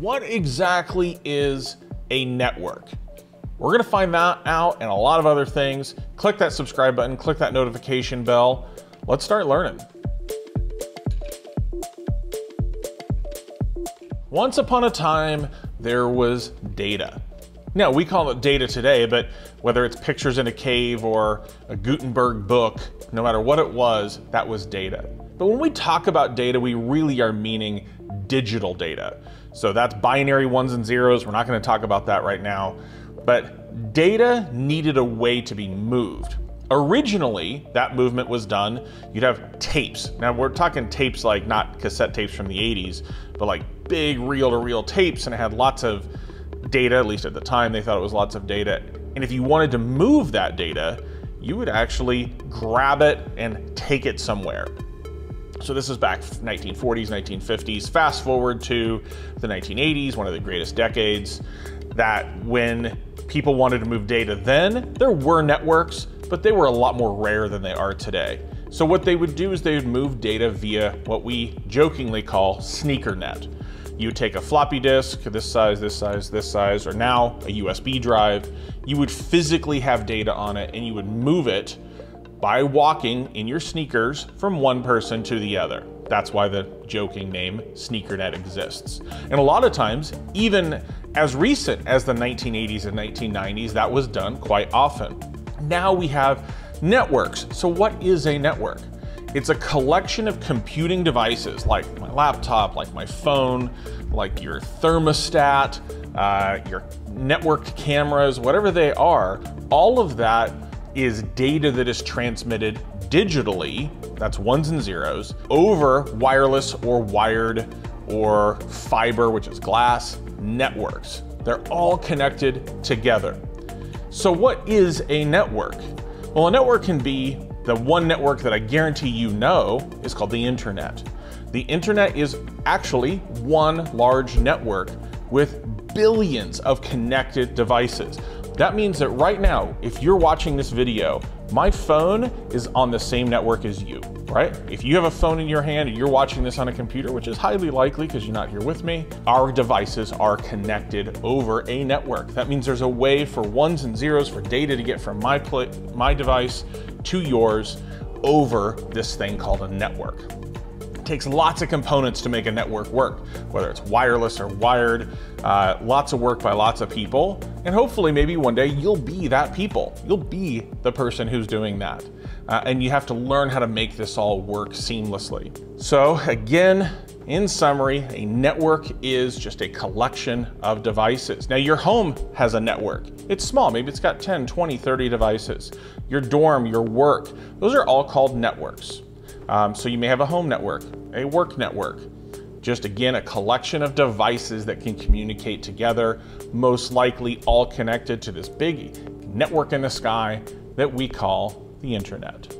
What exactly is a network? We're gonna find that out and a lot of other things. Click that subscribe button, click that notification bell. Let's start learning. Once upon a time, there was data. Now, we call it data today, but whether it's pictures in a cave or a Gutenberg book, no matter what it was, that was data. But when we talk about data, we really are meaning digital data. So that's binary ones and zeros. We're not going to talk about that right now. But data needed a way to be moved. Originally, that movement was done. You'd have tapes. Now we're talking tapes like not cassette tapes from the 80s, but like big reel-to-reel tapes, and it had lots of data, at least at the time, they thought it was lots of data. And if you wanted to move that data, you would actually grab it and take it somewhere. So this is back 1940s, 1950s. Fast forward to the 1980s, one of the greatest decades, that when people wanted to move data then, there were networks, but they were a lot more rare than they are today. So what they would do is they would move data via what we jokingly call sneakernet. You would take a floppy disk, this size, this size, this size, or now a USB drive. You would physically have data on it and you would move it by walking in your sneakers from one person to the other. That's why the joking name sneakernet exists. And a lot of times, even as recent as the 1980s and 1990s, that was done quite often. Now we have networks. So what is a network? It's a collection of computing devices like my laptop, like my phone, like your thermostat, your networked cameras, whatever they are. All of that is data that is transmitted digitally, that's ones and zeros, over wireless or wired or fiber, which is glass, networks. They're all connected together. So what is a network? Well, a network can be the one network that I guarantee you know is called the internet. The internet is actually one large network with billions of connected devices. That means that right now, if you're watching this video, my phone is on the same network as you, right? If you have a phone in your hand and you're watching this on a computer, which is highly likely because you're not here with me, our devices are connected over a network. That means there's a way for ones and zeros for data to get from my device to yours over this thing called a network. It takes lots of components to make a network work, whether it's wireless or wired, lots of work by lots of people. And hopefully maybe one day you'll be that people. You'll be the person who's doing that. And you have to learn how to make this all work seamlessly. So again, in summary, a network is just a collection of devices. Now your home has a network. It's small, maybe it's got 10, 20, 30 devices. Your dorm, your work, those are all called networks. So you may have a home network, a work network, just again, a collection of devices that can communicate together, most likely all connected to this big network in the sky that we call the internet.